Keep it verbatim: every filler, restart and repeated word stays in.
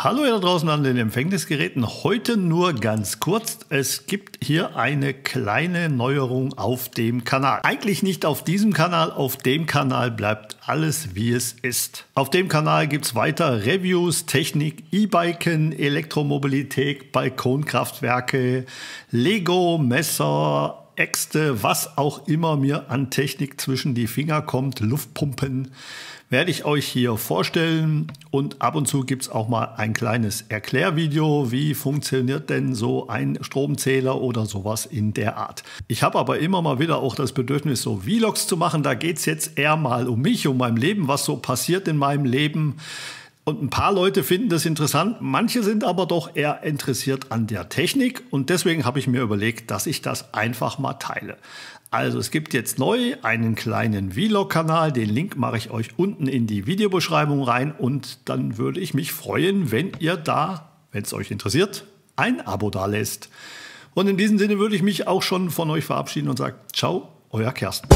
Hallo ihr da draußen an den Empfängnisgeräten. Heute nur ganz kurz. Es gibt hier eine kleine Neuerung auf dem Kanal. Eigentlich nicht auf diesem Kanal. Auf dem Kanal bleibt alles, wie es ist. Auf dem Kanal gibt es weiter Reviews, Technik, E-Biken, Elektromobilität, Balkonkraftwerke, Lego, Messer, Äxte, was auch immer mir an Technik zwischen die Finger kommt, Luftpumpen, werde ich euch hier vorstellen. Und ab und zu gibt es auch mal ein kleines Erklärvideo, wie funktioniert denn so ein Stromzähler oder sowas in der Art. Ich habe aber immer mal wieder auch das Bedürfnis, so Vlogs zu machen. Da geht es jetzt eher mal um mich, um mein Leben, was so passiert in meinem Leben. Und ein paar Leute finden das interessant, manche sind aber doch eher interessiert an der Technik und deswegen habe ich mir überlegt, dass ich das einfach mal teile. Also es gibt jetzt neu einen kleinen Vlog-Kanal, den Link mache ich euch unten in die Videobeschreibung rein und dann würde ich mich freuen, wenn ihr da, wenn es euch interessiert, ein Abo da lässt. Und in diesem Sinne würde ich mich auch schon von euch verabschieden und sage, ciao, euer Kersten.